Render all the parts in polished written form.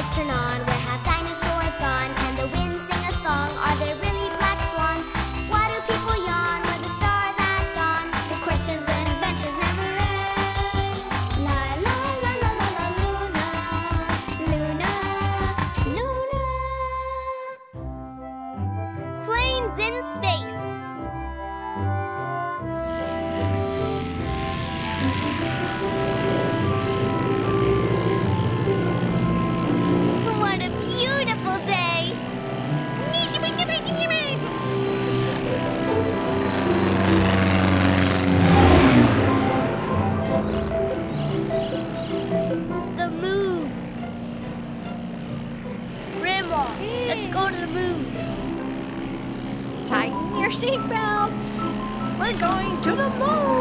lights turn on? Where have dinosaurs gone? Can the wind sing a song? Are there really black swans? Why do people yawn? Were the stars at dawn? The questions and adventures never end. La la la la la la Luna, Luna, Luna. Planes in space. What a beautiful day! The moon! Grandma, let's go to the moon! Tighten your seatbelts! We're going to the moon!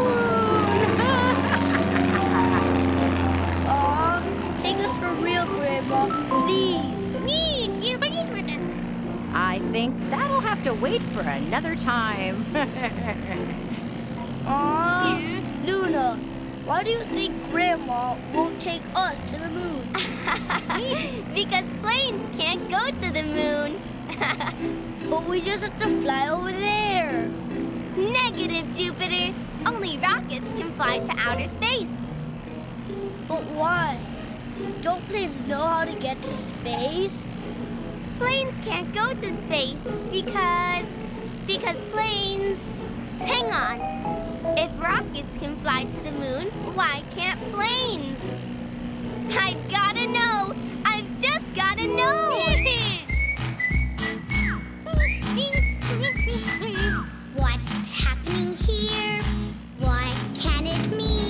Please. I think that'll have to wait for another time. Luna, why do you think Grandma won't take us to the moon? Because planes can't go to the moon. But we just have to fly over there. Negative, Jupiter. Only rockets can fly to outer space. But why? Don't planes know how to get to space? Planes can't go to space because planes... Hang on. If rockets can fly to the moon, why can't planes? I've gotta know. I've just gotta know. What's happening here? What can it mean?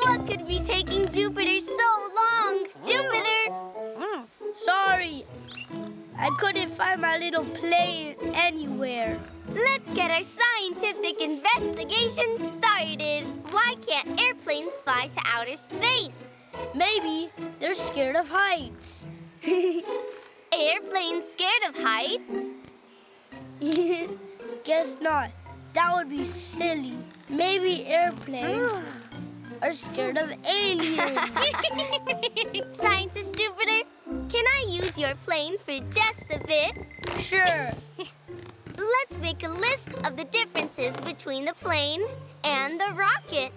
What could be taking Jupiter so long? Jupiter! Sorry, I couldn't find my little plane anywhere. Let's get our scientific investigation started. Why can't airplanes fly to outer space? Maybe they're scared of heights. Airplanes scared of heights? Guess not. That would be silly. Maybe airplanes are scared of aliens. Scientist Jupiter, can I use your plane for just a bit? Sure. Let's make a list of the differences between the plane and the rocket.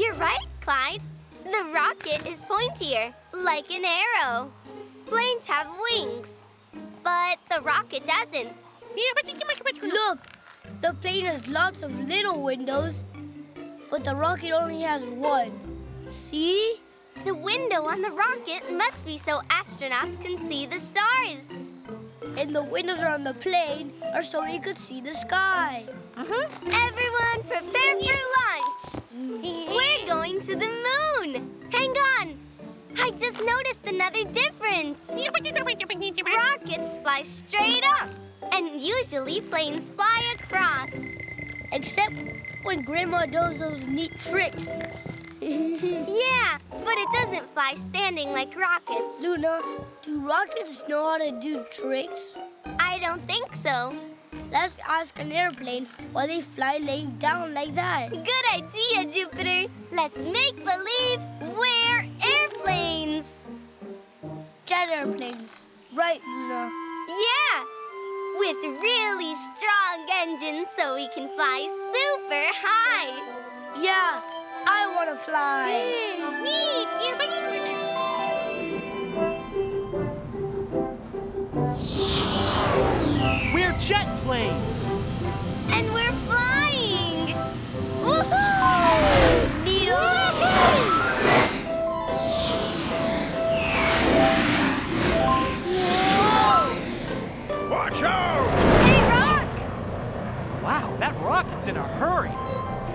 You're right, Clyde. The rocket is pointier, like an arrow. Planes have wings, but the rocket doesn't. Look, the plane has lots of little windows, but the rocket only has one. See? The window on the rocket must be so astronauts can see the stars. And the windows on the plane are so you could see the sky. Everyone prepare for lunch. We're going to the moon. Hang on. I just noticed another difference. Rockets fly straight up. And usually planes fly across. Except when Grandma does those neat tricks. Yeah, but it doesn't fly standing like rockets. Luna, do rockets know how to do tricks? I don't think so. Let's ask an airplane why they fly laying down like that. Good idea, Jupiter. Let's make believe we're airplanes. Jet airplanes. Right, Luna? Yeah. With really strong engines so we can fly super high. Yeah, I want to fly. We're jet planes. And we're flying. Woohoo! Needle. Watch out! Hey, Rock! Wow, that rocket's in a hurry.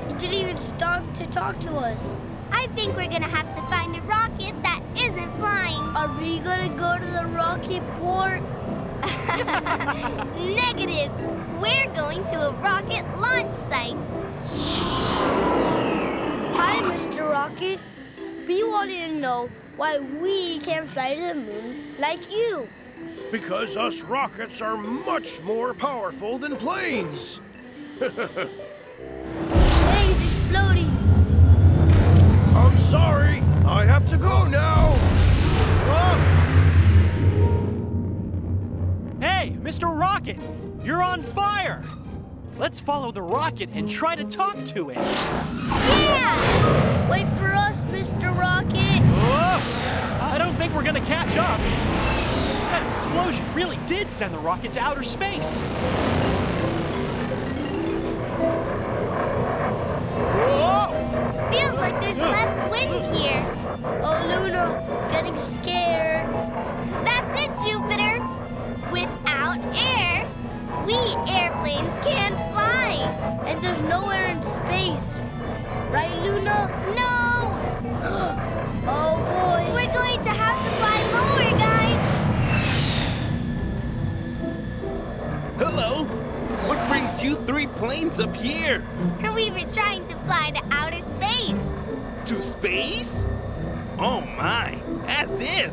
It didn't even stop to talk to us. I think we're gonna have to find a rocket that isn't flying. Are we gonna go to the rocket port? Negative. We're going to a rocket launch site. Hi, Mr. Rocket. We wanted to know why we can't fly to the moon like you. Because us rockets are much more powerful than planes. Plane's exploding. I'm sorry. I have to go now. Hey, Mr. Rocket, you're on fire. Let's follow the rocket and try to talk to it. Yeah! Wait for us, Mr. Rocket. Whoa! I don't think we're gonna catch up. That explosion really did send the rocket to outer space. Whoa! Feels like there's less wind here. Oh, Luna, getting scared. That's it, Jupiter. Without air, we airplanes can't fly. And there's nowhere in space. Right, Luna? No! Oh, boy. We're going to have to fly lower, guys. Hello. What brings you three planes up here? We were trying to fly to outer space. To space? Oh, my. As if.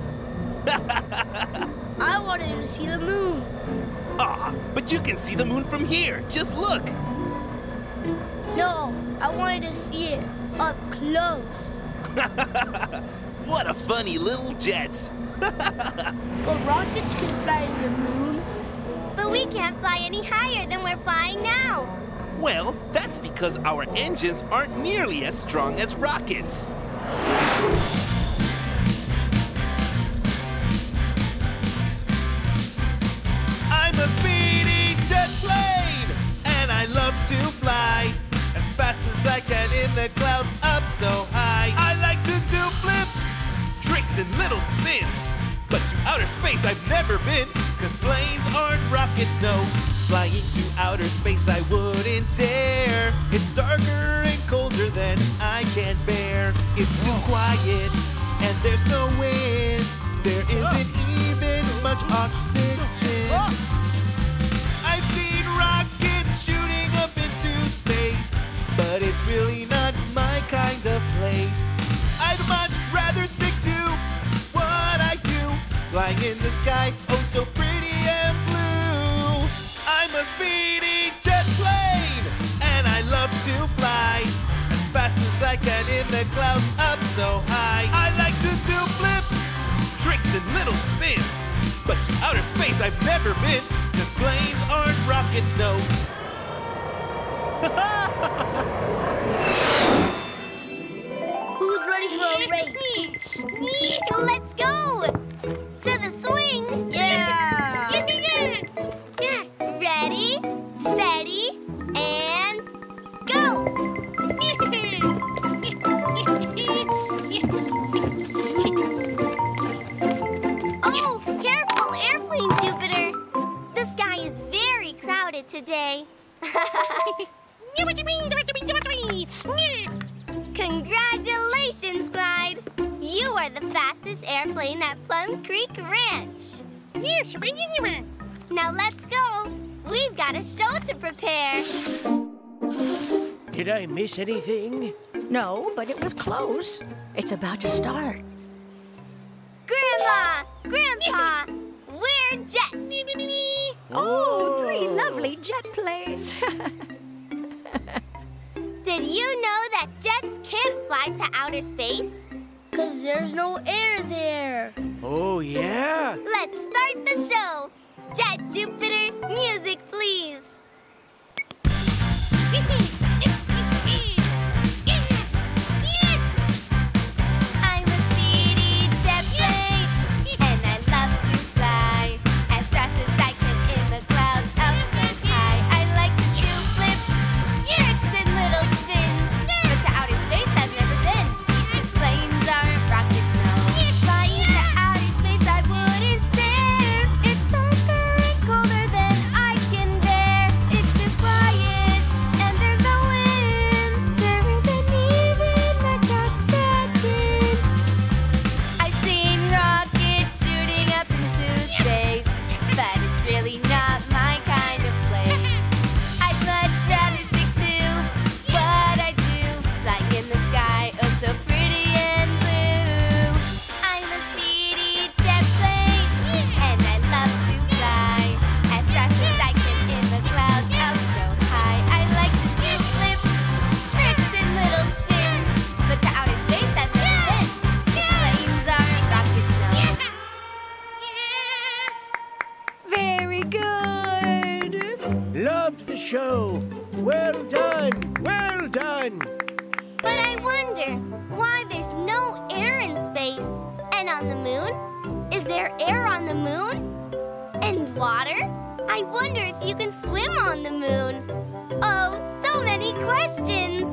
I wanted to see the moon. Ah, but you can see the moon from here. Just look. No, I wanted to see it up close. What a funny little jet. But rockets can fly to the moon. But we can't fly any higher than we're flying now. Well, that's because our engines aren't nearly as strong as rockets. A speedy jet plane, and I love to fly as fast as I can in the clouds up so high. I like to do flips, tricks, and little spins, but to outer space I've never been, cause planes aren't rockets, no. Flying to outer space I wouldn't dare. It's darker and colder than I can bear. It's too quiet, and there's no wind. There isn't even much oxygen. I've seen rockets shooting up into space, but it's really not my kind of place. I'd much rather stick to what I do, flying in the sky, oh so pretty and blue. I'm a speedy jet plane, and I love to fly as fast as I can in the clouds up so high. I like to do flips, tricks, and little spins, but to outer space I've never been, cause planes aren't rockets, no. Who's ready for a race? Me! Let's go! To the swing! Yeah! Ready, steady, and go! Oh, careful airplane, Jupiter! The sky is very crowded today. Congratulations, Clyde! You are the fastest airplane at Plum Creek Ranch. Now let's go. We've got a show to prepare. Did I miss anything? No, but it was close. It's about to start. Grandma! Grandpa! We're jets! Oh, three lovely jet planes. Did you know that jets can't fly to outer space? Because there's no air there. Oh, yeah? Let's start the show. Jet Jupiter, music, please. on the moon? Is there air on the moon? And water? I wonder if you can swim on the moon. Oh, so many questions!